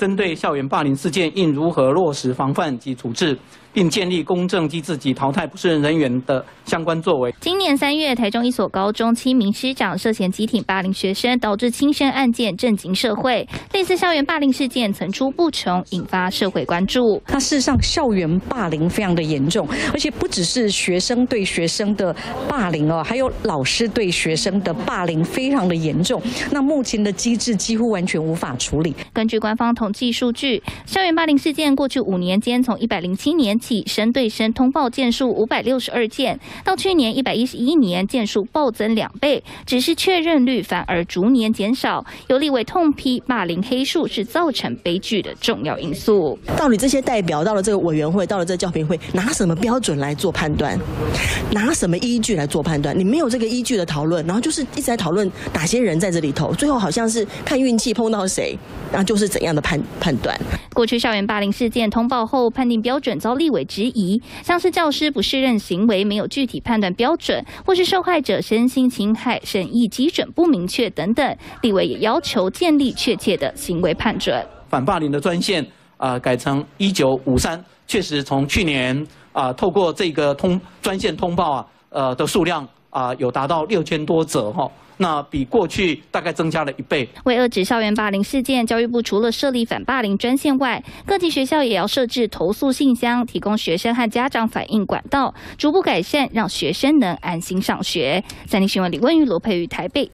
针对校园霸凌事件，应如何落实防范及处置，并建立公正机制及淘汰不适任人员的相关作为。今年3月，台中一所高中7名师长涉嫌集体霸凌学生，导致轻生案件震惊社会。类似校园霸凌事件层出不穷，引发社会关注。那事实上，校园霸凌非常的严重，而且不只是学生对学生的霸凌哦，还有老师对学生的霸凌非常的严重。那目前的机制几乎完全无法处理。根据官方统计数据，校园霸凌事件过去5年间，从107年起，身对身通报件数562件，到去年111年，件数暴增2倍，只是确认率反而逐年减少。有立委痛批霸凌黑数是造成悲剧的重要因素。到底这些代表到了这个委员会，到了这教评会，拿什么标准来做判断？拿什么依据来做判断？你没有这个依据的讨论，然后就是一直在讨论哪些人在这里头，最后好像是看运气碰到谁，那就是怎样的判断。过去校园霸凌事件通报后，判定标准遭立委质疑，像是教师不适任行为没有具体判断标准，或是受害者身心侵害审议基准不明确等等，立委也要求建立确切的行为判准。反霸凌的专线改成1953，确实从去年透过这个专线通报的数量有达到6000多则哈。那比过去大概增加了1倍。为遏止校园霸凌事件，教育部除了设立反霸凌专线外，各级学校也要设置投诉信箱，提供学生和家长反映管道，逐步改善，让学生能安心上学。三立新闻李汶瑜、罗佩瑜台北。